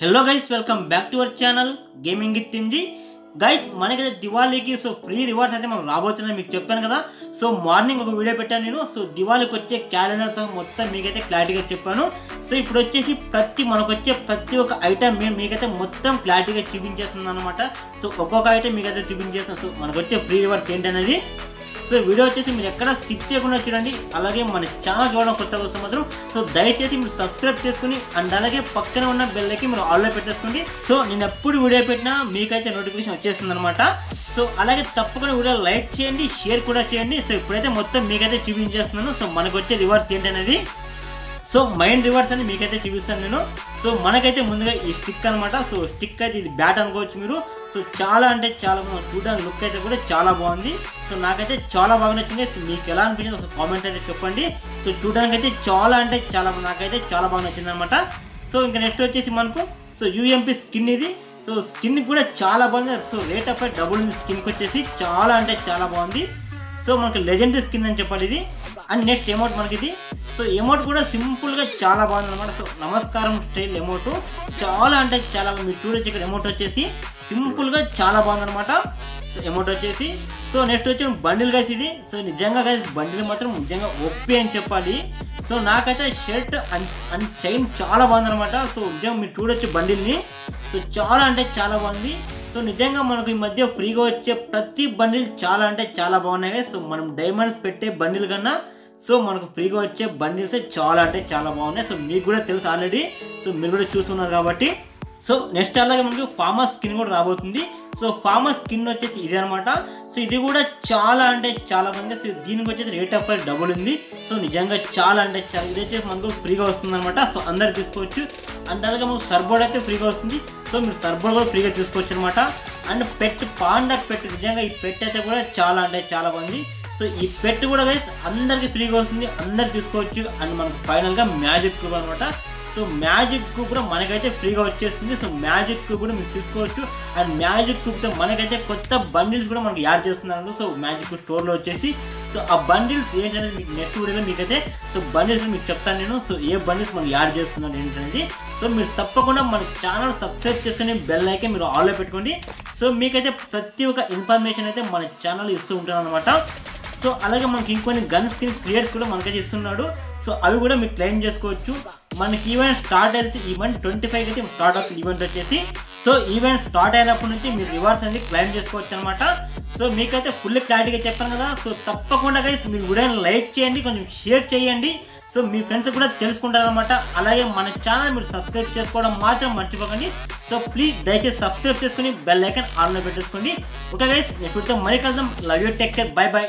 Hello guys, welcome back to our channel gaming with MG. Guys मनकैతే दिवाली की so free rewards అయితే మనం రాబోతున్నాం మీకు చెప్పాను కదా। సో మార్నింగ్ ఒక వీడియో పెట్టాను నేను। సో దివాళికి వచ్చే క్యాలెండర్స్ మొత్తం మీకైతే క్లారిటీగా చెప్పాను। సో ఇప్పుడు వచ్చేసి ప్రతి ఒక ఐటమ్ నేను మీకైతే మొత్తం క్లారిటీగా చూపించేస్తున్నాను అన్నమాట। సో ఒక్కొక్క ఐటమ్ మీకైతే చూపించేస్తాను। సో మనకు వచ్చే ఫ్రీ రివార్డ్స్ ఏంటనేది सो वीडियो वे स्किप चेयकुंडा चूडंडी। अलागे मन चानल चूडडं कोत्तगा वस्तु मात्रम सो दयचेसी मीरु सब्सक्राइब चेसुकोनी अंड अलागे पक्कन उन्न बेल की मीरु आल पेट्टेसुकोंडी। सो नेनु एप्पुडु वीडियो पेट्टिना मीकैते नोटिफिकेशन वच्चेस्तुंदन्नमाट। सो अलागे तप्पकुंडा वीडियो लाइक चेयंडी, शेर कूडा चेयंडी। सो इप्पुडैते मोत्तं मीकैते चूपिंचेस्तुन्नानु। सो मनकु वच्चे रिवार्ड्स एंटनेदी सो मैन रिवार्ड्स అని మీకైతే చూపిస్తాను నేను। సో మనకైతే ముందుగా ఈ స్టిక్ అన్నమాట। సో స్టిక్ అయితే ఇది బ్యాట్ అనుకోవచ్చు మీరు। సో చాలా అంటే చాలా చూడడానికి లుక్ అయితే కూడా చాలా బాగుంది। సో నాకైతే చాలా బాగా నచ్చింది। మీకు ఎలా అనిపించింది ఒక కామెంట్ అయితే చెప్పండి। సో చూడడానికి అయితే చాలా అంటే చాలా నాకైతే చాలా బాగా నచ్చింది అన్నమాట। సో ఇంకా నెక్స్ట్ వచ్చేసి మనకు సో యూఎంపీ స్కిన్ ఇది। సో స్కిన్ కూడా చాలా బాగుంది। సో రేట్ ఆఫ్ డబుల్ ఉంది స్కిన్కి వచ్చేసి చాలా అంటే చాలా బాగుంది। సో మనకి లెజెండరీ స్కిన్ అని చెప్పాలి ఇది। అండ్ నెక్స్ట్ ఎమౌంట్ మనకి ఇది। సో ఎమౌంట్ కూడా సింపుల్గా చాలా బాగుంది అనమాట। సో నమస్కారం స్టైల్ ఎమౌంట్ చాలా అంటే చాలా మీరు చూడొచ్చు ఇక్కడ ఎమౌంట్ వచ్చేసి సింపుల్గా చాలా బాగుందనమాట। సో ఎమౌంట్ వచ్చేసి సో నెక్స్ట్ వచ్చి బండిల్ గైస్ ఇది। సో నిజంగా గైస్ బండిల్ మాత్రం నిజంగా ఒప్పి అని చెప్పాలి। సో నాకైతే షర్ట్ అండ్ చైన్ చాలా బాగుందనమాట। సో నిజంగా మీరు చూడొచ్చు బండిల్ని। సో చాలా అంటే చాలా బాగుంది। సో నిజంగా మనకు ఈ మధ్య ఫ్రీగా వచ్చే ప్రతి బండిల్ చాలా అంటే చాలా బాగున్నాయి। సో మనం డైమండ్స్ పెట్టే బండిల్ కన్నా సో మనకు ఫ్రీగా వచ్చే బండిల్సే చాలా అంటే చాలా బాగున్నాయి। సో మీకు కూడా తెలుసు ఆల్రెడీ। సో మీరు కూడా చూస్తున్నారు కాబట్టి। సో నెక్స్ట్ అలాగే మనకు ఫార్మర్ స్కిన్ కూడా రాబోతుంది। సో ఫార్మర్ స్కిన్ వచ్చేసి ఇదే అనమాట। సో ఇది కూడా చాలా అంటే చాలా బాగుంది। సో దీనికి వచ్చేసి రేట్ ఆఫ్ డబుల్ ఉంది। సో నిజంగా చాలా అంటే చాలా ఇది వచ్చేసి మనకు ఫ్రీగా వస్తుంది అనమాట। సో అందరు తీసుకోవచ్చు। అండ్ అలాగే మనకు సర్బోర్డ్ అయితే ఫ్రీగా వస్తుంది। సో మీరు సర్బోర్డ్ కూడా ఫ్రీగా తీసుకోవచ్చు అనమాట। అండ్ పెట్ పాండా పెట్ నిజంగా ఈ పెట్ అయితే కూడా చాలా అంటే చాలా బాగుంది। సో ఈ పెట్ కూడా గైస్ అందరికీ ఫ్రీగా వస్తుంది, అందరు తీసుకోవచ్చు। అండ్ మనకు ఫైనల్గా మ్యాజిక్ క్యూబ్ అనమాట। సో మ్యాజిక్ క్యూబ్ కూడా మనకైతే ఫ్రీగా వచ్చేస్తుంది। సో మ్యాజిక్ క్యూబ్ కూడా మీరు తీసుకోవచ్చు। అండ్ మ్యాజిక్ క్యూబ్తో మనకైతే కొత్త బండిల్స్ కూడా మనకి యాడ్ చేస్తున్నాను। సో మ్యాజిక్ క్యూబ్ స్టోర్లో వచ్చేసి సో ఆ బండిల్స్ ఏంటనేది మీకు నెక్స్ట్ వీడియోలో మీకైతే సో బండిల్స్ మీకు చెప్తాను నేను। సో ఏ బండిల్స్ మనం యాడ్ చేస్తున్నాను ఏంటనేది। సో మీరు తప్పకుండా మన ఛానల్ సబ్స్క్రైబ్ చేసుకుని బెల్ ఐకాన్ మీరు ఆన్లో పెట్టుకోండి। సో మీకైతే ప్రతి ఒక్క ఇన్ఫర్మేషన్ అయితే మన ఛానల్ ఇస్తూ ఉంటాను అనమాట। సో అలాగే మనకి ఇంకొన్ని గన్ స్కిన్ క్రియేట్స్ కూడా మనకైతే ఇస్తున్నాడు। సో అవి కూడా మీరు క్లెయిమ్ చేసుకోవచ్చు। మనకి ఈవెంట్ స్టార్ట్ అయితే ఈవెంట్ 25 అయితే స్టార్ట్ అవుతుంది ఈవెంట్ వచ్చేసి। సో ఈవెంట్ స్టార్ట్ అయినప్పటి నుంచి మీరు రివార్డ్స్ అనేది క్లెయిమ్ చేసుకోవచ్చు అనమాట। సో మీకైతే ఫుల్ క్లారిటీగా చెప్పాను కదా। సో తప్పకుండా గైస్ మీరు కూడా లైక్ చేయండి, కొంచెం షేర్ చేయండి। సో మీ ఫ్రెండ్స్ కూడా తెలుసుకుంటారనమాట। అలాగే మన ఛానల్ మీరు సబ్స్క్రైబ్ చేసుకోవడం మాత్రం మర్చిపోకండి। సో ప్లీజ్ దయచేసి సబ్స్క్రైబ్ చేసుకుని బెల్ ఐకాన్ ఆన్లో పెట్టేసుకోండి। ఓకే గైస్, నేను మళ్ళీ కలుద్దాం। Love you, take care, bye by.